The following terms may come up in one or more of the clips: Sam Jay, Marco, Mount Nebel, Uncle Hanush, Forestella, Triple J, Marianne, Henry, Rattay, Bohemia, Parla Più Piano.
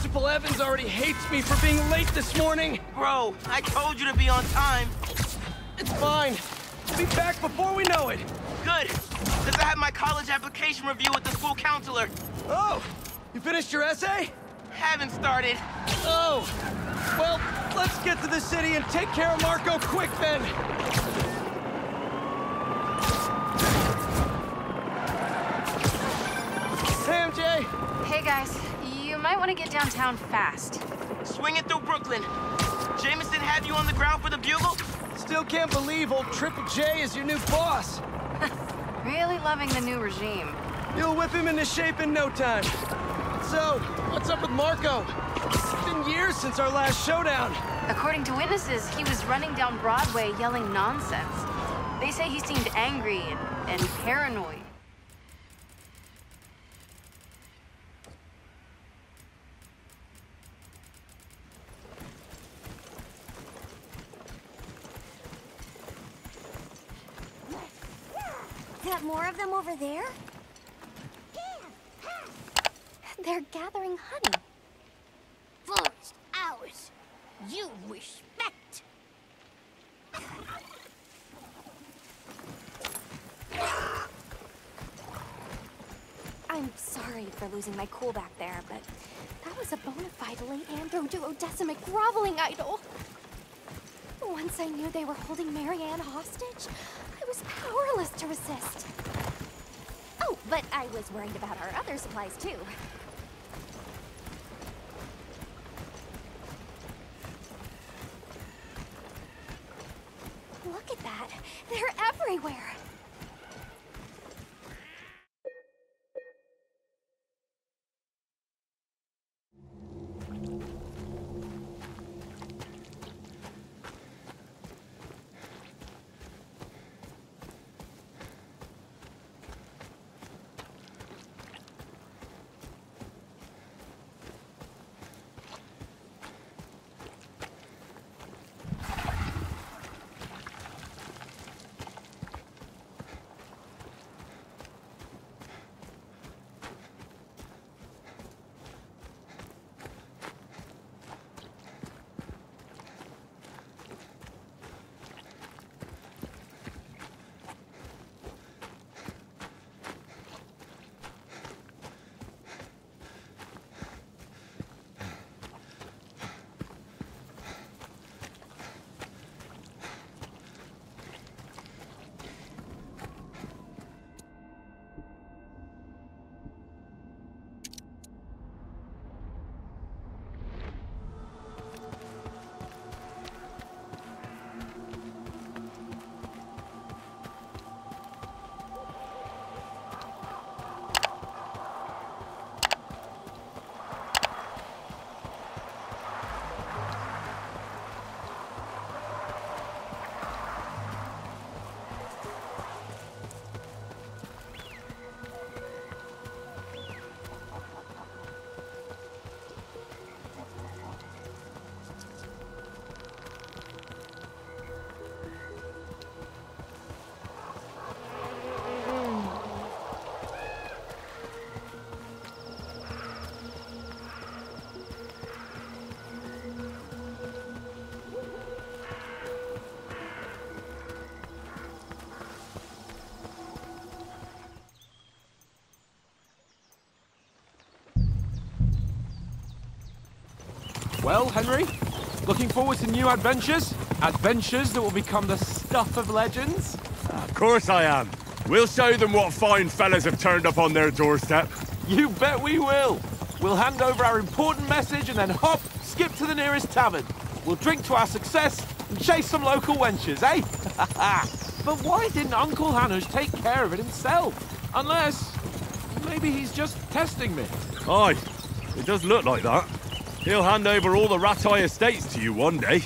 Principal Evans already hates me for being late this morning. Bro, I told you to be on time. It's fine. We'll be back before we know it. Good, because I had my college application review with the school counselor. Oh, you finished your essay? Haven't started. Oh, well, let's get to the city and take care of Marco quick then. Sam Jay. Hey guys, you might want to get downtown fast. Swing it through Brooklyn. Jameson had you on the ground for the bugle? Still can't believe old Triple J is your new boss. Really loving the new regime. You'll whip him into shape in no time. So, what's up with Marco? It's been years since our last showdown. According to witnesses, he was running down Broadway yelling nonsense. They say he seemed angry and paranoid. More of them over there? They're gathering honey. First, ours. You respect. I'm sorry for losing my cool back there, but that was a bona fide Leandro duodecimic groveling idol. Once I knew they were holding Marianne hostage, I was powerless to resist. Oh, but I was worried about our other supplies, too. Look at that. They're everywhere. Well, Henry, looking forward to new adventures? Adventures that will become the stuff of legends? Of course I am. We'll show them what fine fellas have turned up on their doorstep. You bet we will. We'll hand over our important message and then hop, skip to the nearest tavern. We'll drink to our success and chase some local wenches, eh? But why didn't Uncle Hanush take care of it himself? Unless, maybe he's just testing me. Aye, it does look like that. He'll hand over all the Rattay estates to you one day,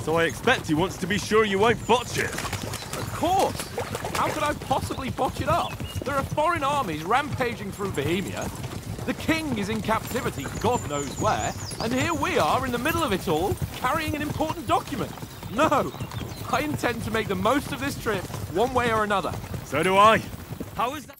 so I expect he wants to be sure you won't botch it. Of course! How could I possibly botch it up? There are foreign armies rampaging through Bohemia. The king is in captivity, God knows where, and here we are in the middle of it all, carrying an important document. No! I intend to make the most of this trip, one way or another. So do I. How is that?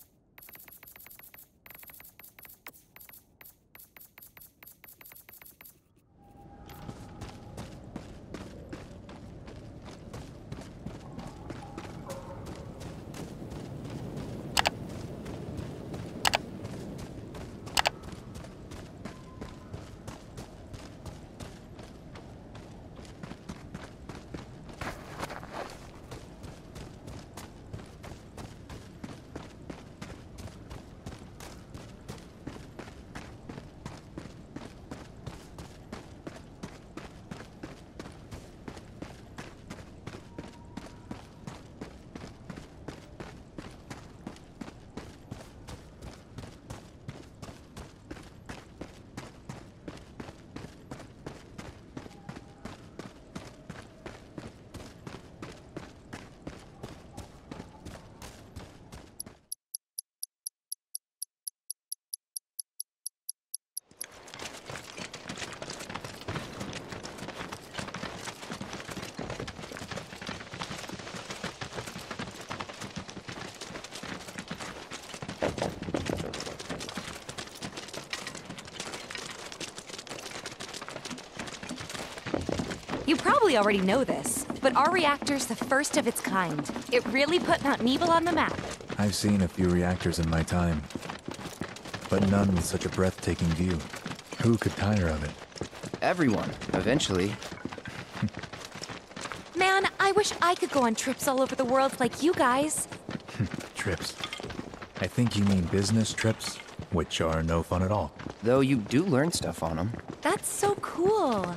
probably already know this, but our reactor's the first of its kind. It really put Mount Nebel on the map. I've seen a few reactors in my time, but none with such a breathtaking view. Who could tire of it? Everyone, eventually. Man, I wish I could go on trips all over the world like you guys. Trips. I think you mean business trips, which are no fun at all. Though you do learn stuff on them. That's so cool.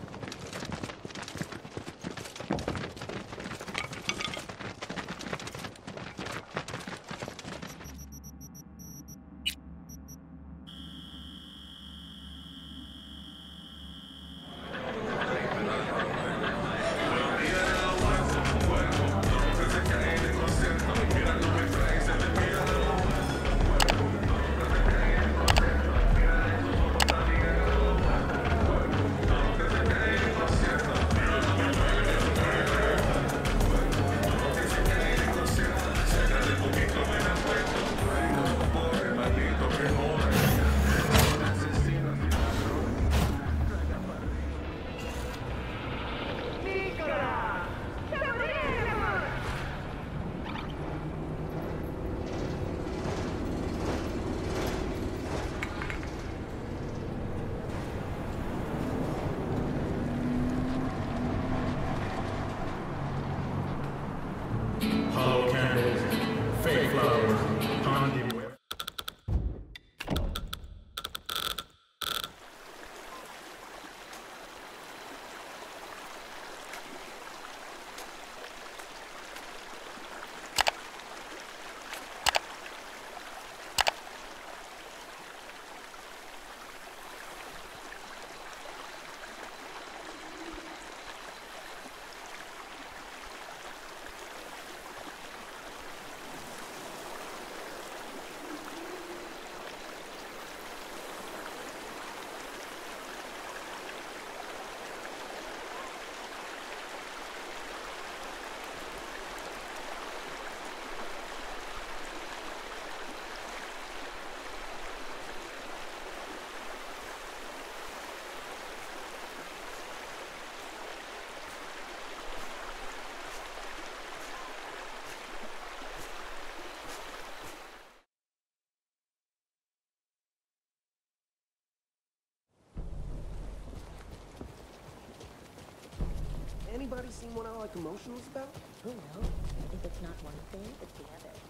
Anybody seen what I like emotionals about? Who knows? If it's not one thing, it's the other.